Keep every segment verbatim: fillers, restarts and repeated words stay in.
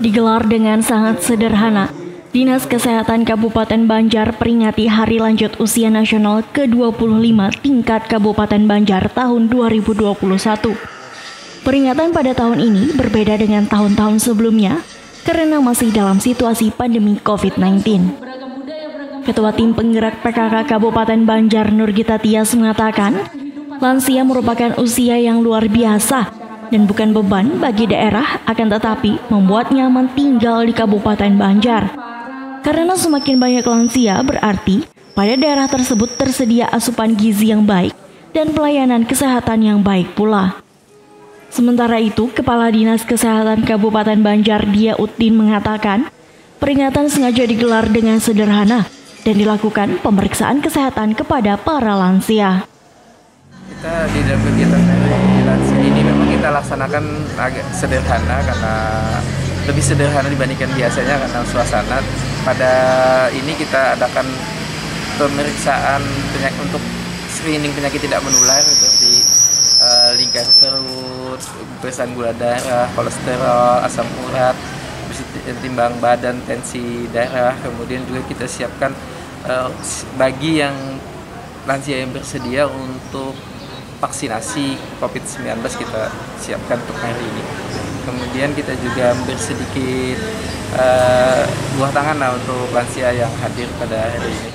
digelar dengan sangat sederhana. Dinas Kesehatan Kabupaten Banjar peringati Hari Lanjut Usia Nasional ke dua puluh lima tingkat Kabupaten Banjar tahun dua ribu dua puluh satu. Peringatan pada tahun ini berbeda dengan tahun-tahun sebelumnya karena masih dalam situasi pandemi covid sembilan belas. Ketua Tim Penggerak P K K Kabupaten Banjar Nurgita Tias mengatakan, lansia merupakan usia yang luar biasa dan bukan beban bagi daerah, akan tetapi membuat nyaman tinggal di Kabupaten Banjar. Karena semakin banyak lansia berarti pada daerah tersebut tersedia asupan gizi yang baik dan pelayanan kesehatan yang baik pula. Sementara itu, Kepala Dinas Kesehatan Kabupaten Banjar Diauddin mengatakan, peringatan sengaja digelar dengan sederhana dan dilakukan pemeriksaan kesehatan kepada para lansia. Kita di dalam kegiatan hari lansia ini memang kita laksanakan agak sederhana karena lebih sederhana dibandingkan biasanya karena suasana. Pada ini kita adakan pemeriksaan penyakit untuk screening penyakit tidak menular seperti uh, lingkar perut, pemeriksaan gula darah, kolesterol, asam urat, timbang badan, tensi darah. Kemudian juga kita siapkan uh, bagi yang lansia yang bersedia untuk vaksinasi covid sembilan belas, kita siapkan untuk hari ini. Kemudian kita juga bersedikit uh, buah tangan lah untuk lansia yang hadir pada hari ini.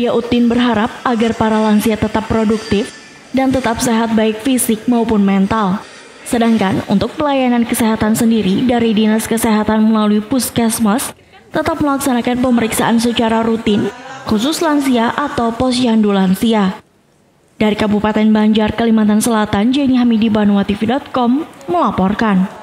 Diauddin berharap agar para lansia tetap produktif dan tetap sehat baik fisik maupun mental. Sedangkan untuk pelayanan kesehatan sendiri dari Dinas Kesehatan melalui Puskesmas tetap melaksanakan pemeriksaan secara rutin, khusus lansia atau posyandu lansia. Dari Kabupaten Banjar, Kalimantan Selatan, Jenny Hamidi, banuatv titik com melaporkan.